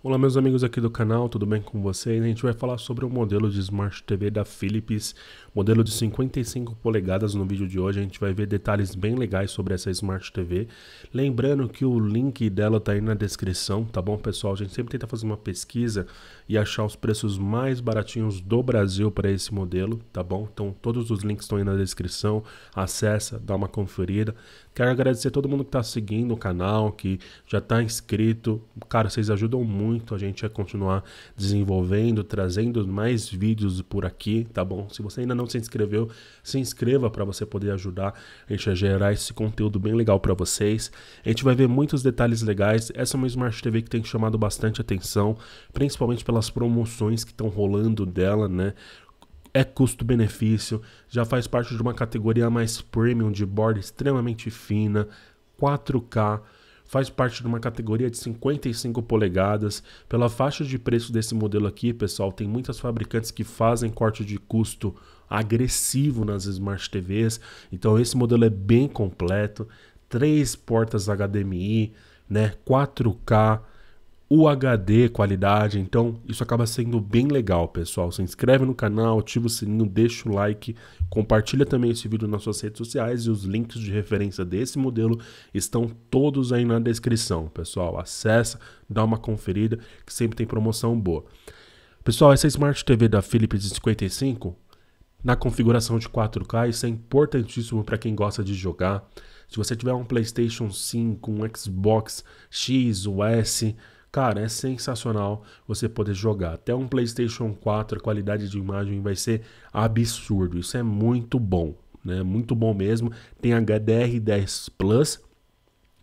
Olá meus amigos aqui do canal, tudo bem com vocês? A gente vai falar sobre o modelo de Smart TV da Philips, modelo de 55 polegadas no vídeo de hoje. A gente vai ver detalhes bem legais sobre essa Smart TV. Lembrando que o link dela tá aí na descrição, tá bom pessoal? A gente sempre tenta fazer uma pesquisa e achar os preços mais baratinhos do Brasil para esse modelo, tá bom? Então todos os links estão aí na descrição, acessa, dá uma conferida. Quero agradecer a todo mundo que tá seguindo o canal, que já tá inscrito. Cara, vocês ajudam muito a gente a continuar desenvolvendo, trazendo mais vídeos por aqui, tá bom? Se você ainda não se inscreveu, se inscreva para você poder ajudar a gente a gerar esse conteúdo bem legal para vocês. A gente vai ver muitos detalhes legais. Essa é uma Smart TV que tem chamado bastante atenção, principalmente pelas promoções que estão rolando dela, né? É custo-benefício, já faz parte de uma categoria mais premium de borda extremamente fina, 4K, faz parte de uma categoria de 55 polegadas. Pela faixa de preço desse modelo aqui, pessoal, tem muitas fabricantes que fazem corte de custo agressivo nas Smart TVs, então esse modelo é bem completo, 3 portas HDMI, né, 4K, UHD qualidade, então isso acaba sendo bem legal, pessoal. Se inscreve no canal, ativa o sininho, deixa o like, compartilha também esse vídeo nas suas redes sociais e os links de referência desse modelo estão todos aí na descrição, pessoal. Acessa, dá uma conferida, que sempre tem promoção boa. Pessoal, essa Smart TV da Philips de 55, na configuração de 4K, isso é importantíssimo para quem gosta de jogar. Se você tiver um PlayStation 5, um Xbox X ou S... Cara, é sensacional você poder jogar. Até um PlayStation 4, a qualidade de imagem vai ser absurdo. Isso é muito bom, né? Muito bom mesmo. Tem HDR10+.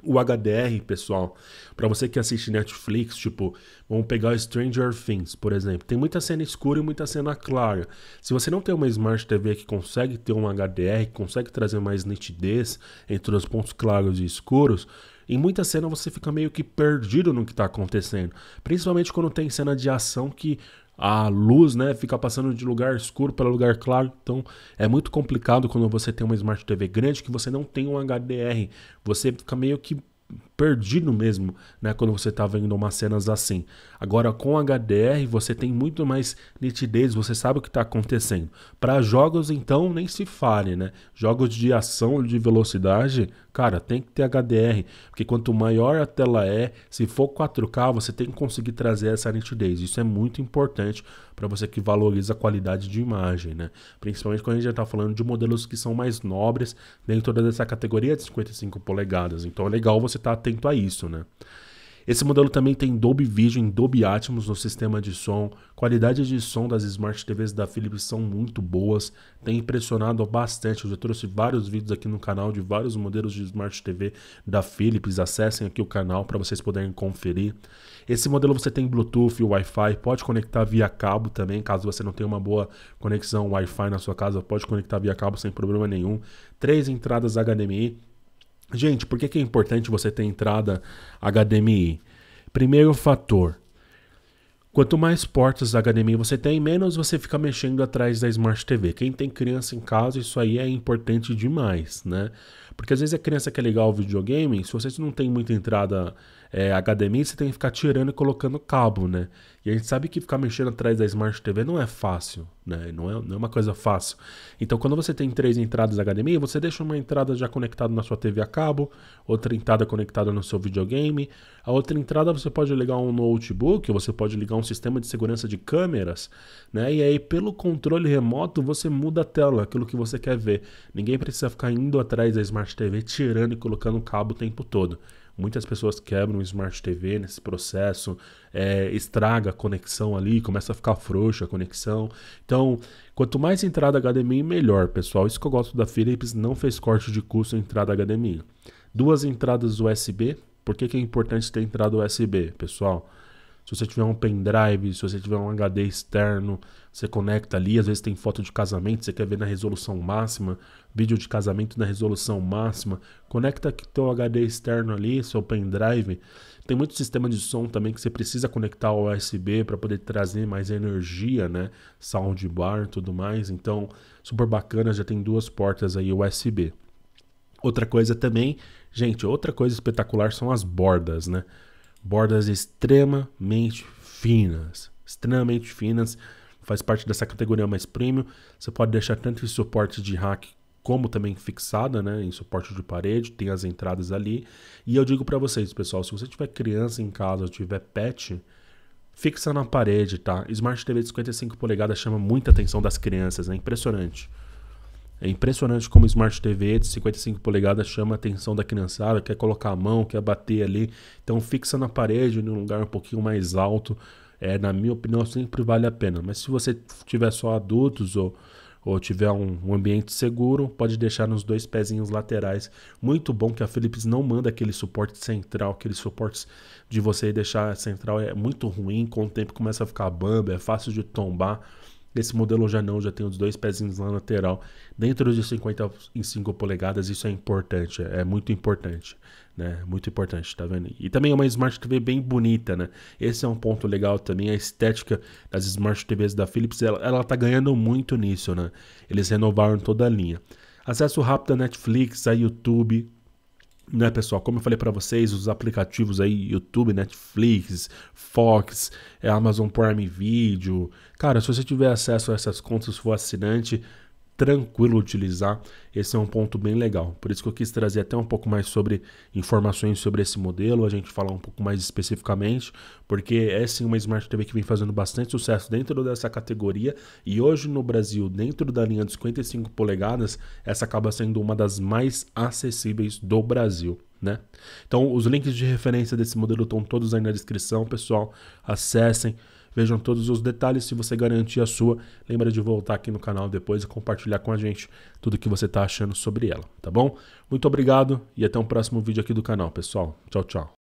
O HDR, pessoal, para você que assiste Netflix, tipo, vamos pegar Stranger Things, por exemplo. Tem muita cena escura e muita cena clara. Se você não tem uma Smart TV que consegue ter um HDR, que consegue trazer mais nitidez entre os pontos claros e escuros, em muita cena você fica meio que perdido no que está acontecendo. Principalmente quando tem cena de ação que a luz, né, fica passando de lugar escuro para lugar claro. Então é muito complicado quando você tem uma Smart TV grande que você não tem um HDR. Você fica meio que perdido mesmo, né, quando você está vendo umas cenas assim. Agora com HDR você tem muito mais nitidez, você sabe o que está acontecendo. Para jogos então nem se fale, né? Jogos de ação, de velocidade, cara, tem que ter HDR, porque quanto maior a tela é, se for 4K você tem que conseguir trazer essa nitidez. Isso é muito importante para você que valoriza a qualidade de imagem, né? Principalmente quando a gente já está falando de modelos que são mais nobres dentro dessa categoria de 55 polegadas. Então é legal você estar atento a isso, né? Esse modelo também tem Dolby Vision, Dolby Atmos no sistema de som. Qualidade de som das Smart TVs da Philips são muito boas, tem impressionado bastante. Eu já trouxe vários vídeos aqui no canal de vários modelos de Smart TV da Philips. Acessem aqui o canal para vocês poderem conferir. Esse modelo você tem Bluetooth, Wi-Fi, pode conectar via cabo também. Caso você não tenha uma boa conexão Wi-Fi na sua casa, pode conectar via cabo sem problema nenhum. 3 entradas HDMI. Gente, por que é importante você ter entrada HDMI? Primeiro fator, quanto mais portas HDMI você tem, menos você fica mexendo atrás da Smart TV. Quem tem criança em casa, isso aí é importante demais, né? Porque às vezes a criança quer ligar o videogame, se você não tem muita entrada HDMI, você tem que ficar tirando e colocando cabo, né? E a gente sabe que ficar mexendo atrás da Smart TV não é fácil, né? Não é uma coisa fácil. Então quando você tem 3 entradas HDMI, você deixa uma entrada já conectada na sua TV a cabo, outra entrada conectada no seu videogame, a outra entrada você pode ligar um notebook, você pode ligar um sistema de segurança de câmeras, né? E aí pelo controle remoto você muda a tela, aquilo que você quer ver. Ninguém precisa ficar indo atrás da Smart TV tirando e colocando o cabo o tempo todo. Muitas pessoas quebram o Smart TV nesse processo, estraga a conexão ali, começa a ficar frouxa a conexão. Então, quanto mais entrada HDMI, melhor, pessoal. Isso que eu gosto da Philips, não fez corte de custo em entrada HDMI. 2 entradas USB. Por que é importante ter entrada USB, pessoal? Se você tiver um pendrive, se você tiver um HD externo, você conecta ali, às vezes tem foto de casamento, você quer ver na resolução máxima, vídeo de casamento na resolução máxima, conecta teu HD externo ali, seu pendrive. Tem muito sistema de som também que você precisa conectar ao USB para poder trazer mais energia, né? Soundbar e tudo mais, então super bacana, já tem 2 portas aí USB. Outra coisa também, gente, outra coisa espetacular são as bordas, né? bordas extremamente finas, faz parte dessa categoria mais premium. Você pode deixar tanto em suporte de rack como também fixada, né, em suporte de parede, tem as entradas ali. E eu digo para vocês, pessoal, se você tiver criança em casa, tiver pet, fixa na parede, tá? Smart TV de 55 polegadas chama muita atenção das crianças, né? Impressionante. É impressionante como Smart TV de 55 polegadas chama a atenção da criançada, quer colocar a mão, quer bater ali. Então fixa na parede, em um lugar um pouquinho mais alto. É, na minha opinião, sempre vale a pena. Mas se você tiver só adultos ou tiver um ambiente seguro, pode deixar nos dois pezinhos laterais. Muito bom que a Philips não manda aquele suporte central, aqueles suportes de você deixar central é muito ruim, com o tempo começa a ficar bamba, é fácil de tombar. Esse modelo já não, já tem os dois pezinhos na lateral. Dentro de 55 polegadas, isso é importante, é muito importante, né? Muito importante, tá vendo? E também é uma Smart TV bem bonita, né? Esse é um ponto legal também, a estética das Smart TVs da Philips, ela tá ganhando muito nisso, né? Eles renovaram toda a linha. Acesso rápido a Netflix, a YouTube, né, pessoal? Como eu falei para vocês, os aplicativos aí, YouTube, Netflix, Fox, Amazon Prime Video. Cara, se você tiver acesso a essas contas, se for assinante, tranquilo utilizar. Esse é um ponto bem legal. Por isso que eu quis trazer até um pouco mais sobre informações sobre esse modelo, a gente falar um pouco mais especificamente, porque é sim uma Smart TV que vem fazendo bastante sucesso dentro dessa categoria e hoje no Brasil, dentro da linha de 55 polegadas, essa acaba sendo uma das mais acessíveis do Brasil, né? Então os links de referência desse modelo estão todos aí na descrição, pessoal, acessem. Vejam todos os detalhes, se você garantir a sua, lembra de voltar aqui no canal depois e compartilhar com a gente tudo que você está achando sobre ela, tá bom? Muito obrigado e até um próximo vídeo aqui do canal, pessoal. Tchau, tchau.